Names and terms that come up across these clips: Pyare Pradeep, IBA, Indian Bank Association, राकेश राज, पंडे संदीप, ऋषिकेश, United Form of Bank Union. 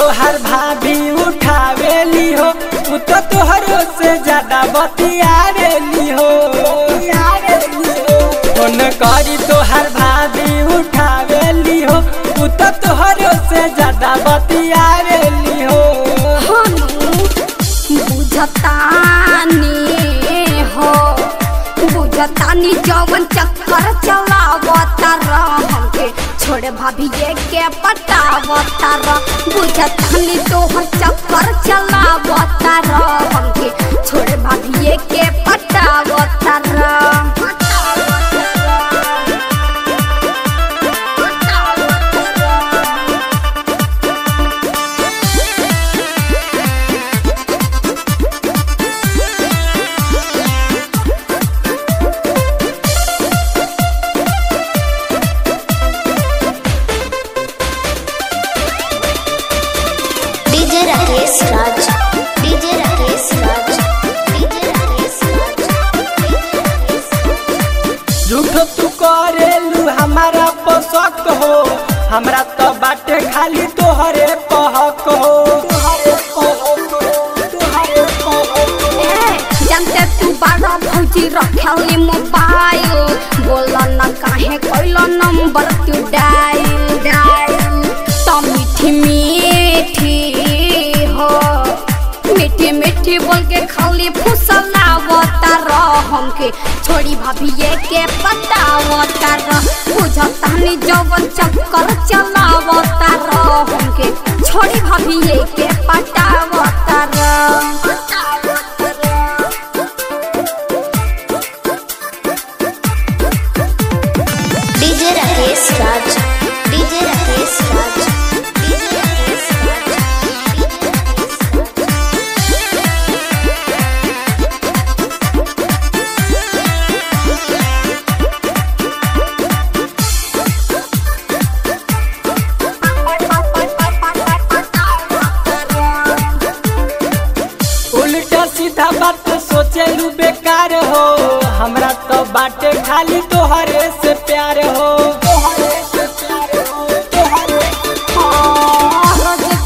तोहर भाभी उठावेली हो, उ तो तोहरो से ज्यादा बतियारेली हो। फोन करी तोहर भाभी उठावेली हो, उ तो तोहरो से ज्यादा बतियारेली हो। हम बुझतानी हो, बुझतानी जवन चक्कर चलावता रहके छोड़े भाभी ये के पटावता रह। बुझतानी तोहर चक्कर चलावता रहके छोड़े भाभी ये के पटावता रह। झूठ तू करेलू हमारा पसक हो, हमरा तो बाटे खाली तोहरे पहक हो। जानते तू बड़ा भौजी रखेली मोबाइल, बोला ना काहे कोइलो नंबर तू डायल। तो मीठी मीठी हो, मीठी मीठी बोल के खाली फुसल हमके छोड़ी भाभी ये के पटावता रह। बुझतानी जवन चक्कर चलावता रह हमके छोड़ी भाभी ये के पटावता रह। DJ राकेश राज, DJ राकेश राज। सीधा बात सोचेलू बेकार हो, हमरा तो बाटे खाली तोहरे से प्यार हो।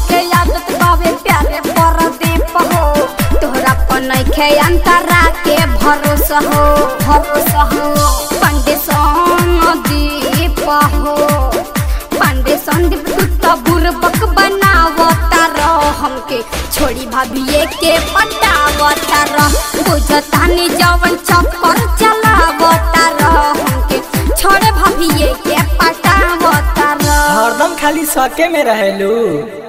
के आदत बावे प्यारे प्रदीप हो, तोहरा पर नइखे अंतरा के भरोसा हो, भरोसा हो। पंडे संदीप हो, पंडे संदीप तू तो बुरबक बनावता रह हमके छोड़ी भाभी ये के पटावता रह। बुझतानी जवन चक्कर चलावता रह हमके छोड़े भाभी ये के पटावता रह। हरदम खाली शौके में रहेलू।